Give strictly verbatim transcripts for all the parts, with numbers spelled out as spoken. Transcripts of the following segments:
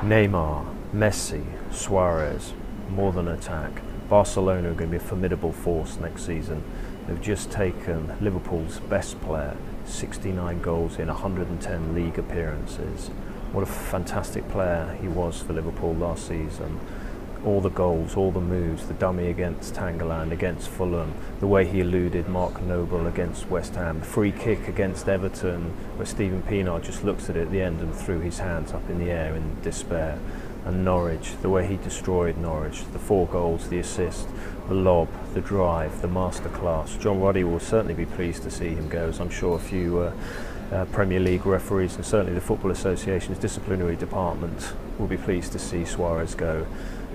Neymar, Messi, Suarez, more than attack. Barcelona are going to be a formidable force next season. They've just taken Liverpool's best player, sixty-nine goals in one hundred and ten league appearances. What a fantastic player he was for Liverpool last season. All the goals, all the moves, the dummy against Tangerland, against Fulham, the way he eluded Mark Noble against West Ham, the free kick against Everton where Steven Pienaar just looks at it at the end and threw his hands up in the air in despair, and Norwich, the way he destroyed Norwich, the four goals, the assist, the lob, the drive, the masterclass. John Ruddy will certainly be pleased to see him go, as I'm sure a few uh, uh, Premier League referees and certainly the Football Association's disciplinary department will be pleased to see Suarez go.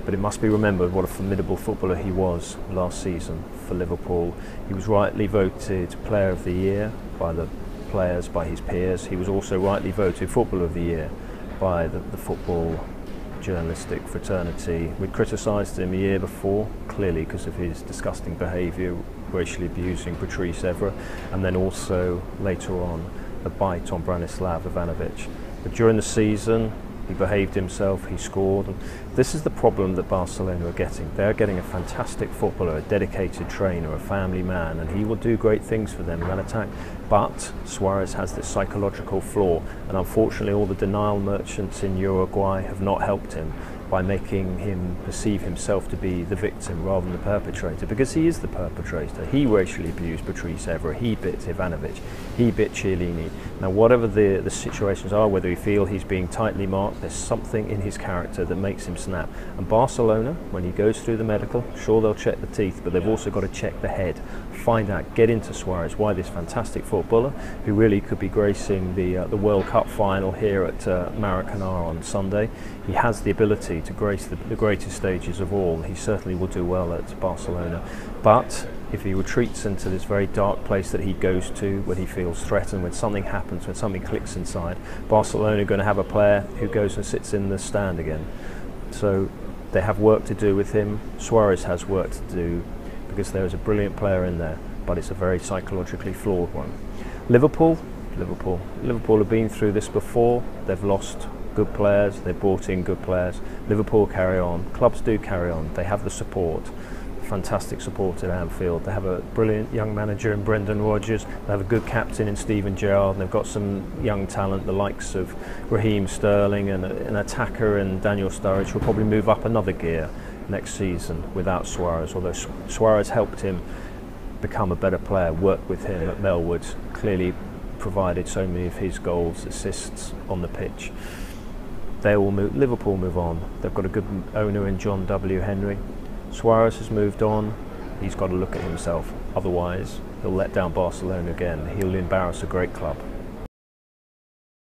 But it must be remembered what a formidable footballer he was last season for Liverpool. He was rightly voted Player of the Year by the players, by his peers. He was also rightly voted Footballer of the Year by the, the football journalistic fraternity. We'd criticised him a year before, clearly because of his disgusting behaviour, racially abusing Patrice Evra, and then also later on the bite on Branislav Ivanovic. But during the season, he behaved himself, he scored. And this is the problem that Barcelona are getting. They're getting a fantastic footballer, a dedicated trainer, a family man, and he will do great things for them in attack. But Suarez has this psychological flaw, and unfortunately all the denial merchants in Uruguay have not helped him by making him perceive himself to be the victim rather than the perpetrator, because he is the perpetrator. He racially abused Patrice Evra, he bit Ivanovic, he bit Chiellini. Now whatever the, the situations are, whether you feel he's being tightly marked, there's something in his character that makes him snap. And Barcelona, when he goes through the medical, sure they'll check the teeth, but they've also got to check the head. Find out, get into Suarez, why this fantastic footballer, who really could be gracing the, uh, the World Cup final here at uh, Maracanã on Sunday. He has the ability to grace the, the greatest stages of all. He certainly will do well at Barcelona, but if he retreats into this very dark place that he goes to when he feels threatened, when something happens, when something clicks inside, Barcelona are going to have a player who goes and sits in the stand again. So they have work to do with him. Suarez has work to do, because there is a brilliant player in there, but it's a very psychologically flawed one. Liverpool, Liverpool, Liverpool have been through this before. They've lost good players, they brought in good players. Liverpool carry on, clubs do carry on, they have the support, fantastic support at Anfield, they have a brilliant young manager in Brendan Rodgers, they have a good captain in Steven Gerrard, and they've got some young talent, the likes of Raheem Sterling and an attacker and Daniel Sturridge, will probably move up another gear next season without Suarez, although Suarez helped him become a better player, worked with him at Melwood, clearly provided so many of his goals, assists on the pitch. They will move, Liverpool move on. They've got a good owner in John W Henry. Suarez has moved on. He's got to look at himself. Otherwise, he'll let down Barcelona again. He'll embarrass a great club.